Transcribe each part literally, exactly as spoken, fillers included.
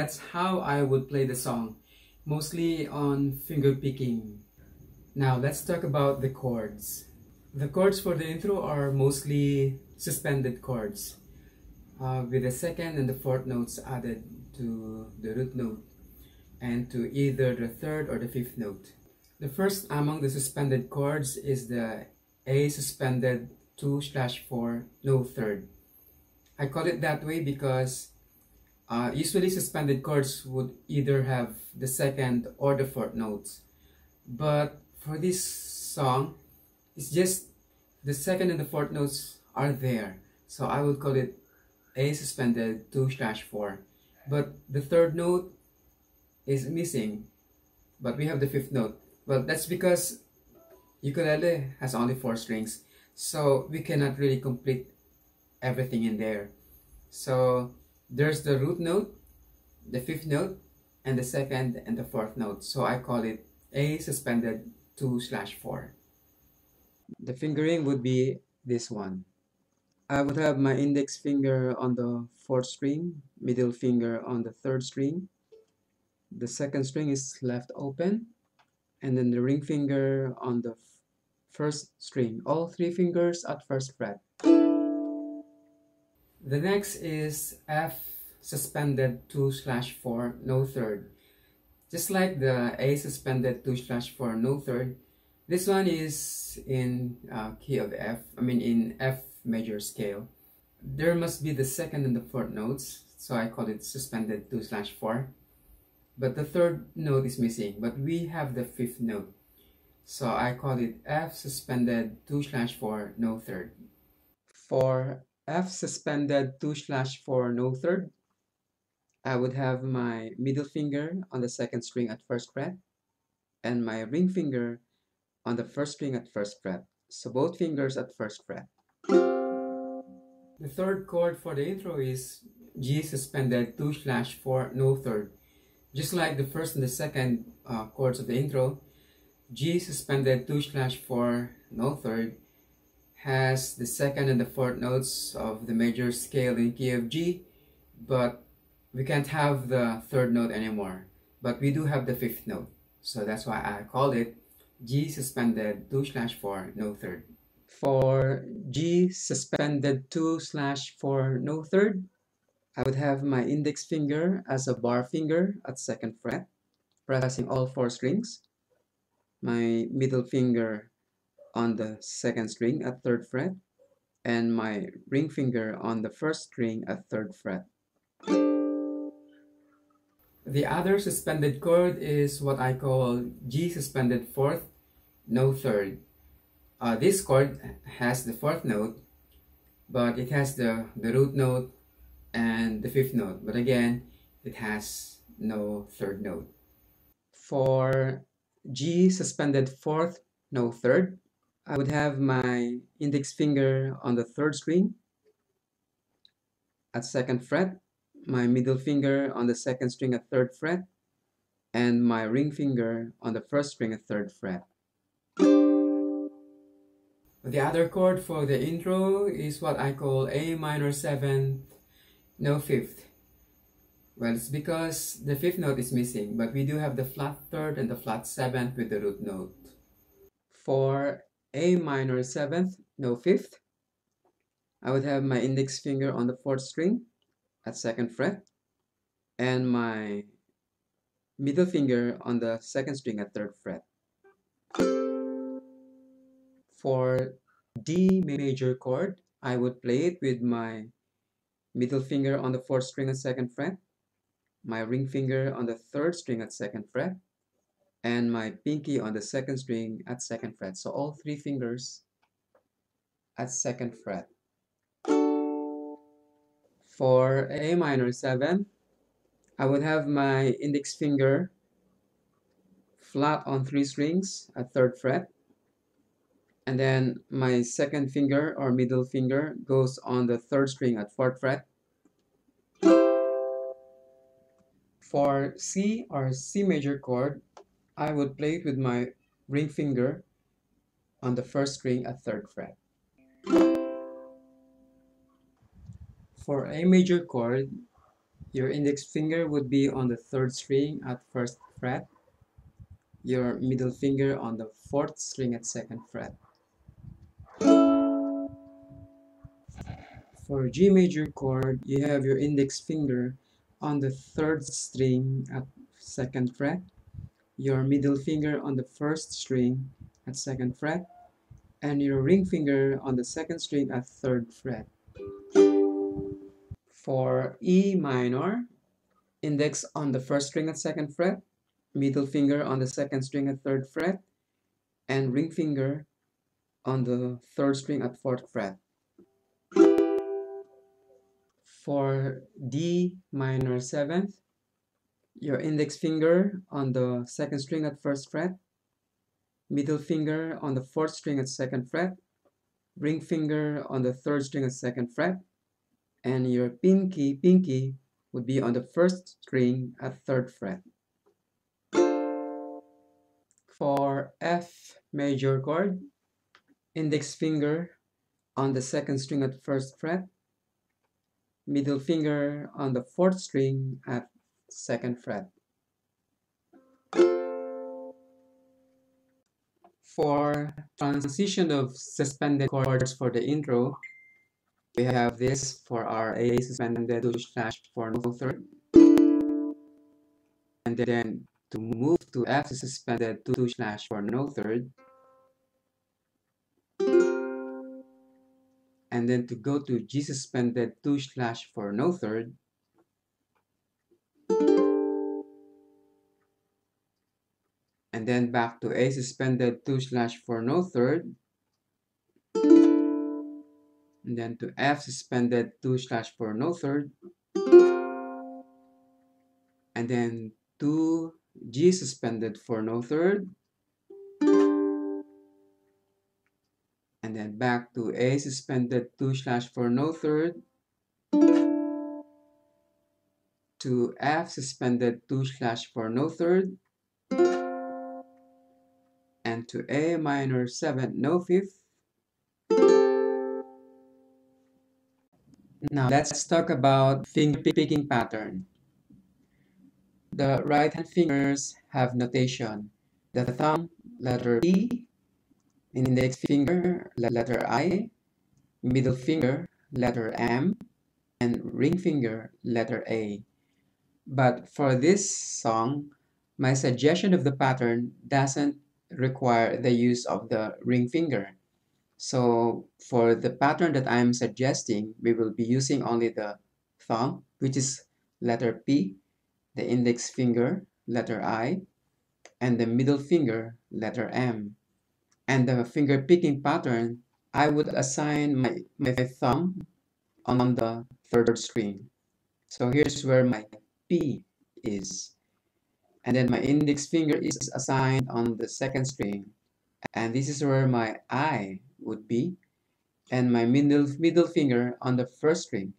that's how I would play the song, mostly on fingerpicking. Now let's talk about the chords. The chords for the intro are mostly suspended chords, uh, with the second and the fourth notes added to the root note and to either the third or the fifth note. The first among the suspended chords is the A suspended two slash four no third. I call it that way because uh, usually suspended chords would either have the second or the fourth notes, but for this song, it's just the second and the fourth notes are there, so I would call it A suspended two slash four. But the third note is missing, but we have the fifth note. Well, that's because ukulele has only four strings, so we cannot really complete everything in there. So there's the root note, the fifth note, and the second and the fourth note. So I call it A suspended two slash four. The fingering would be this one. I would have my index finger on the fourth string, middle finger on the third string, the second string is left open, and then the ring finger on the first string, all three fingers at first fret. The next is F suspended two slash four no third. Just like the A suspended two slash four no third, this one is in uh, key of F, I mean in F major scale. There must be the second and the fourth notes, so I call it suspended two slash four. But the third note is missing, but we have the fifth note. So I call it F suspended two slash four no third. For F suspended two slash four no third, I would have my middle finger on the second string at first fret and my ring finger on the first string at first fret, so both fingers at first fret. The third chord for the intro is G suspended two slash four no third. Just like the first and the second uh, chords of the intro, G suspended two slash four no third has the second and the fourth notes of the major scale in key of G, but we can't have the third note anymore, but we do have the fifth note, so that's why I call it G suspended two slash four no third. For G suspended two slash four no third, I would have my index finger as a bar finger at second fret, pressing all four strings, my middle finger on the second string at third fret, and my ring finger on the first string at third fret. The other suspended chord is what I call G suspended fourth, no third. Uh, this chord has the fourth note, but it has the, the root note and the fifth note. But again, it has no third note. For G suspended fourth, no third, I would have my index finger on the third string at second fret, my middle finger on the second string at third fret, and my ring finger on the first string at third fret. The other chord for the intro is what I call A minor seventh, no fifth. Well, it's because the fifth note is missing, but we do have the flat third and the flat seventh with the root note. For A minor seventh, no fifth, I would have my index finger on the fourth string at second fret and my middle finger on the second string at third fret. For D major chord, I would play it with my middle finger on the fourth string at second fret, my ring finger on the third string at second fret, and my pinky on the second string at second fret, so all three fingers at second fret. For A minor seven, I would have my index finger flat on three strings at third fret, and then my second finger or middle finger goes on the third string at fourth fret. For C or C major chord, I would play it with my ring finger on the first string at third fret. For A major chord, Your index finger would be on the third string at first fret, your middle finger on the fourth string at second fret. For G major chord, you have your index finger on the third string at second fret, your middle finger on the first string at second fret, and your ring finger on the second string at third fret. For E minor, index on the first string at second fret, middle finger on the second string at third fret, and ring finger on the third string at fourth fret. For D minor seventh, your index finger on the second string at first fret, middle finger on the fourth string at second fret, ring finger on the third string at second fret, and your pinky pinky would be on the first string at third fret. For F major chord, index finger on the second string at first fret, middle finger on the fourth string at second fret. For transition of suspended chords for the intro, we have this for our A suspended two slash four no third, and then to move to F suspended two slash four no third, and then to go to G suspended two slash four no third, and then back to A suspended two slash four no third, and then to F suspended two slash four no third, and then to G suspended four no third, and then back to A suspended two slash four no third, to F suspended two slash four no third, and to A minor seven no fifth. Now let's talk about fingerpicking pattern. The right hand fingers have notation. The thumb, letter P, index finger, letter I, middle finger, letter M, and ring finger, letter A. But for this song, my suggestion of the pattern doesn't require the use of the ring finger. So for the pattern that I'm suggesting, we will be using only the thumb, which is letter P, the index finger, letter I, and the middle finger, letter M. And the finger picking pattern, I would assign my, my thumb on the third string. So here's where my P is. And then my index finger is assigned on the second string. And this is where my I would be. And my middle, middle finger on the first string.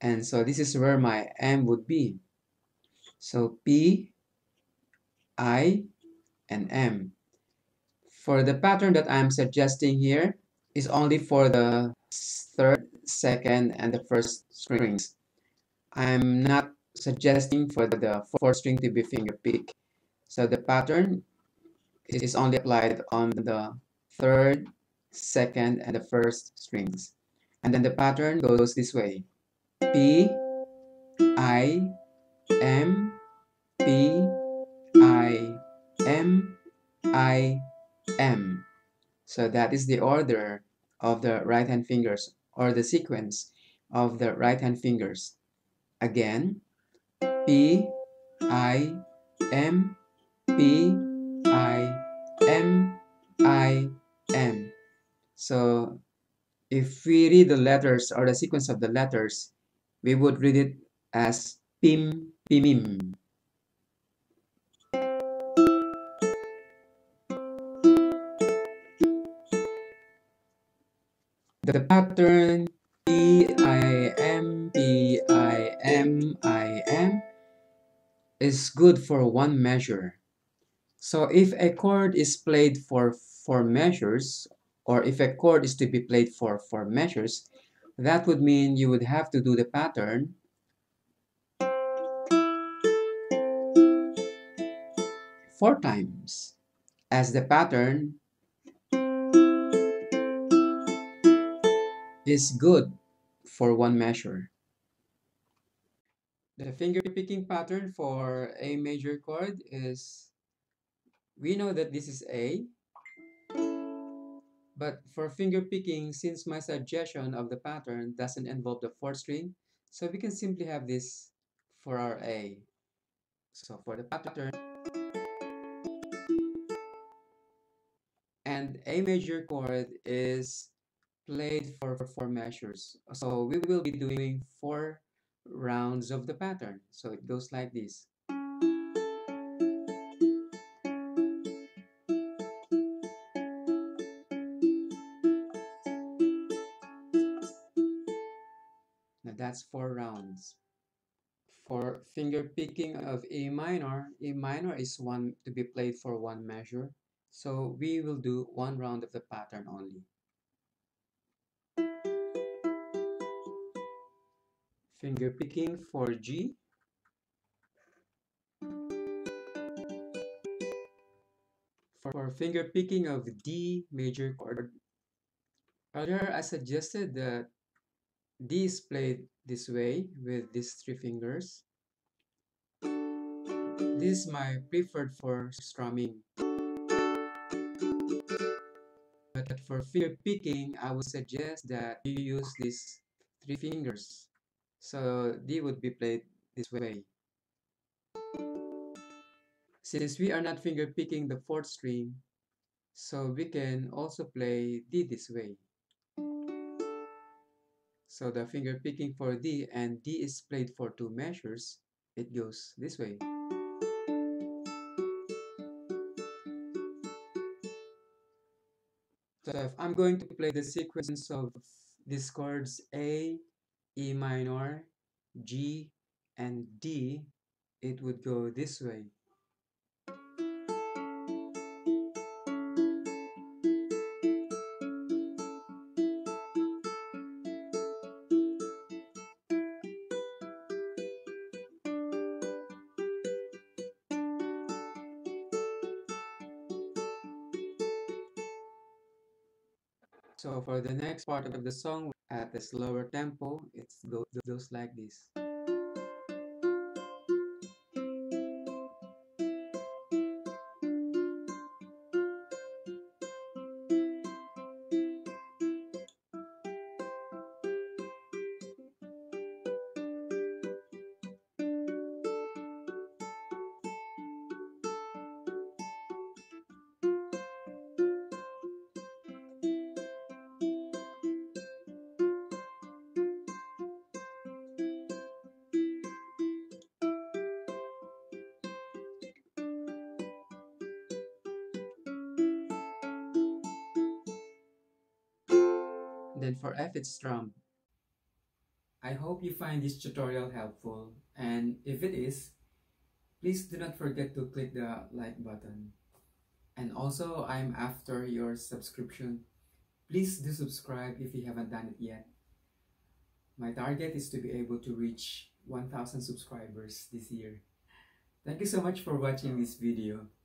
And so this is where my M would be. So P, I, and M. For the pattern that I'm suggesting here is only for the third, second, and the first strings. I'm not suggesting for the fourth string to be finger pick. So the pattern is only applied on the third, second, and the first strings. And then the pattern goes this way. P, I, M, P, I, M, I, M. So that is the order of the right hand fingers, or the sequence of the right hand fingers. Again, P, I, M, P, I, M, I, M. So if we read the letters or the sequence of the letters, we would read it as Pim, Pimim. The pattern P, I, M, P, I, M, I, M is good for one measure. So if a chord is played for four measures, or if a chord is to be played for four measures, that would mean you would have to do the pattern four times as the pattern is good for one measure. The finger picking pattern for A major chord is, we know that this is A, but for finger picking, since my suggestion of the pattern doesn't involve the fourth string, so we can simply have this for our A. So for the pattern, and A major chord is played for four measures. So we will be doing four rounds of the pattern. So it goes like this. Now that's four rounds. For finger picking of E minor, E minor is one to be played for one measure. So we will do one round of the pattern only. Finger picking for G. For finger picking of D major chord, earlier I suggested that D is played this way with these three fingers. This is my preferred for strumming. But for finger picking, I would suggest that you use these three fingers. So D would be played this way. Since we are not finger picking the fourth string, so we can also play D this way. So the finger picking for D, and D is played for two measures, it goes this way. So if I'm going to play the sequence of these chords A, E minor, G, and D, it would go this way. So for the next part of the song, at the slower tempo, it goes like this. Then for F, it's strum. I hope you find this tutorial helpful, and if it is, please do not forget to click the like button. And also, I'm after your subscription. Please do subscribe if you haven't done it yet. My target is to be able to reach one thousand subscribers this year. Thank you so much for watching this video.